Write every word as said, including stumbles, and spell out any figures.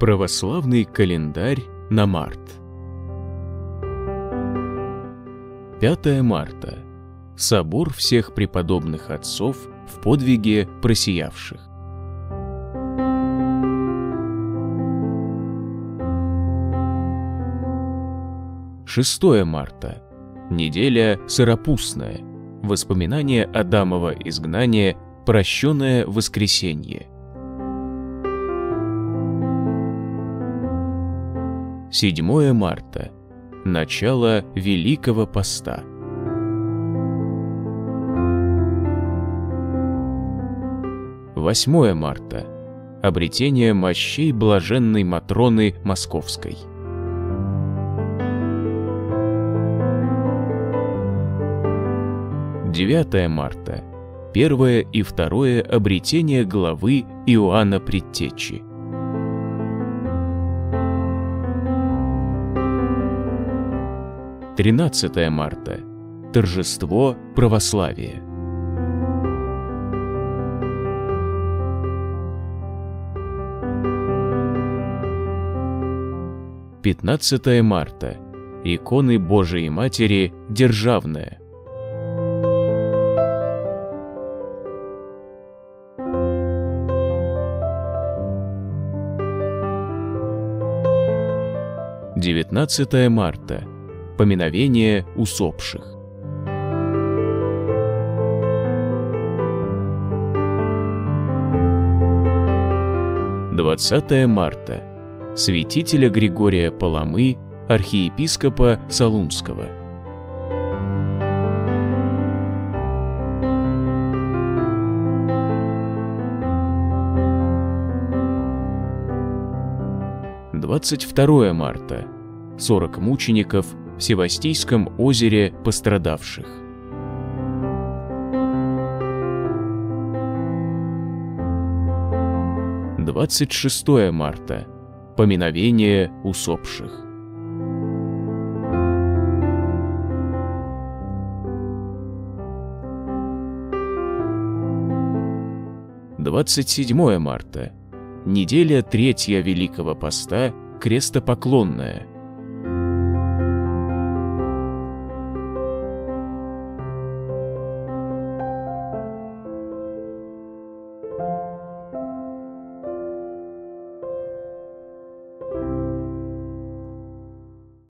Православный календарь на март. пятое марта. Собор всех преподобных отцов в подвиге просиявших. шестое марта. Неделя Сыропустная. Воспоминание Адамова изгнания, прощенное воскресенье. седьмое марта. Начало Великого Поста. восьмое марта. Обретение мощей блаженной Матроны Московской. девятое марта. Первое и второе обретение главы Иоанна Предтечи. тринадцатое марта. Торжество православия. пятнадцатое марта. Иконы Божией Матери Державная. девятнадцатое марта. Поминовение усопших. двадцатое марта. Святителя Григория Паламы, архиепископа Солунского. двадцать второе марта. сорок мучеников в Севастийском озере пострадавших. двадцать шестое марта. Поминовение усопших. двадцать седьмое марта. Неделя третья Великого Поста, крестопоклонная.